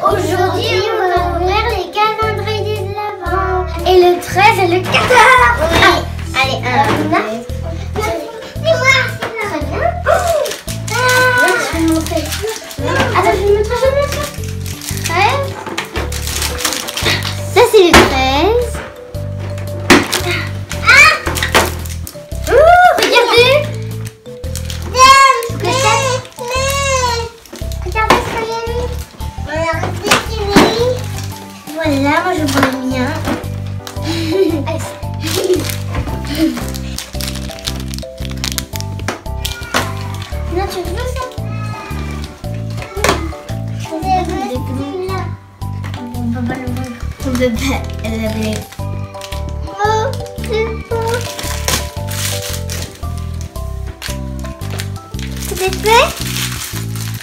Aujourd'hui, on va ouvrir les calendriers de l'Avent. Et le 13 et le 14. Oui. Allez, c'est moi. Très bien. Je vais te montrer. Attends, je vais te montrer ça. 13. Ça, c'est le 13. Voilà, moi je prends le mien. Non, tu veux ça? On peut pas l'ouvrir. On peut pas l'ouvrir. Oh, c'est beau. C'est fait?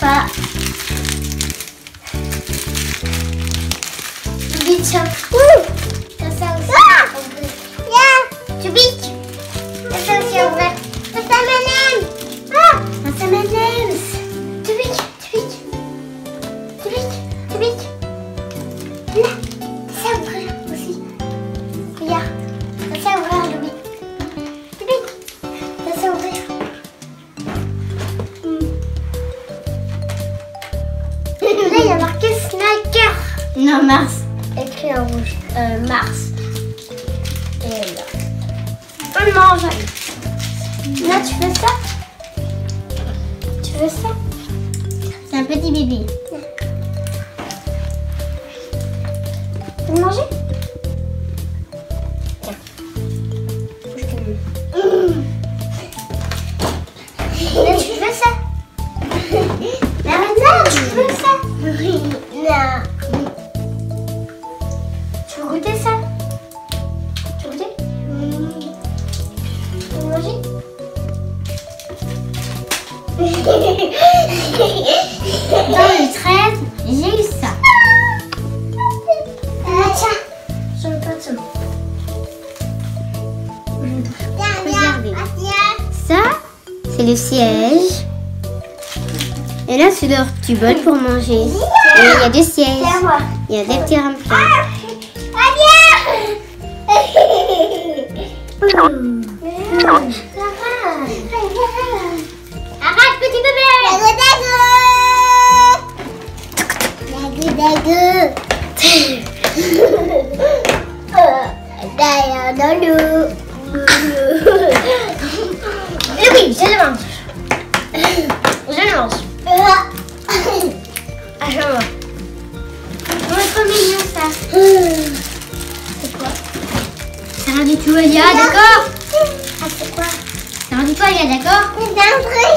Pas. Ouh, comme ça aussi. Ah yeah. Tu bites. Comme ça aussi on va. Comme ça M&M's. Ah, comme ça M&M's. Tu bites, tu bites, tu bites, tu bites. Là, ça ouvrir aussi. Regarde, comme ça ouvrir le bite. Tu bites, comme ça ouvrir. Là il y a marqué Snacker. Non, Mars. Écrit en rouge. Mars. Et là. On mange. Là, tu veux ça? Tu veux ça? C'est un petit bébé. Tu veux manger? Tiens. Là, tu veux ça? Là, maintenant, tu veux ça? Oui. Non. Tu veux goûter ça? Tu veux goûter? Tu veux manger? Dans le 13, j'ai eu ça. Ah, tiens, j'en ai pas de son. Ça, c'est le siège. Et là, c'est leur petit bol pour manger. Et il y a deux sièges. Il y a des petits remplats. Arrête, petit bébé. Oui, je le mange. Je le mange. Ah, je le mange. Oh, trop mignon ça. C'est rien du tout, Elia, d'accord? Ah, c'est quoi? C'est rien du tout, Elia, d'accord? C'est un truc.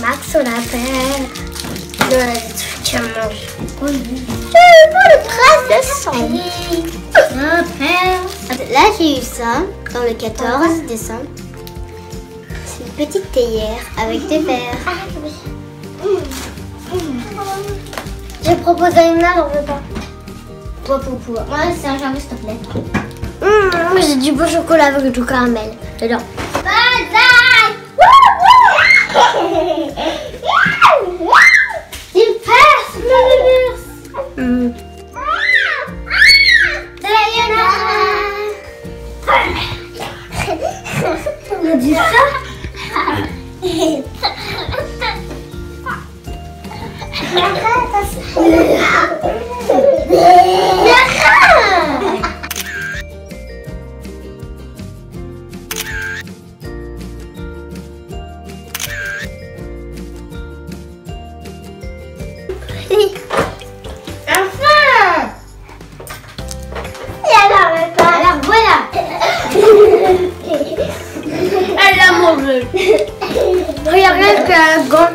Marque sous la pelle. Dans le truc à manger. Oui. J'ai eu pour le 13 décembre. Là, j'ai eu ça dans le 14 décembre. C'est une petite théière avec des verres. Ah, oui. J'ai proposé une heure, on veut pas. Moi, c'est un jambon, s'il te plaît. J'ai du beau chocolat avec du caramel dedans. Badaï! Il perce le mur. Diana! On a dit ça? Elle l'a mangé. Regarde, elle a un gant.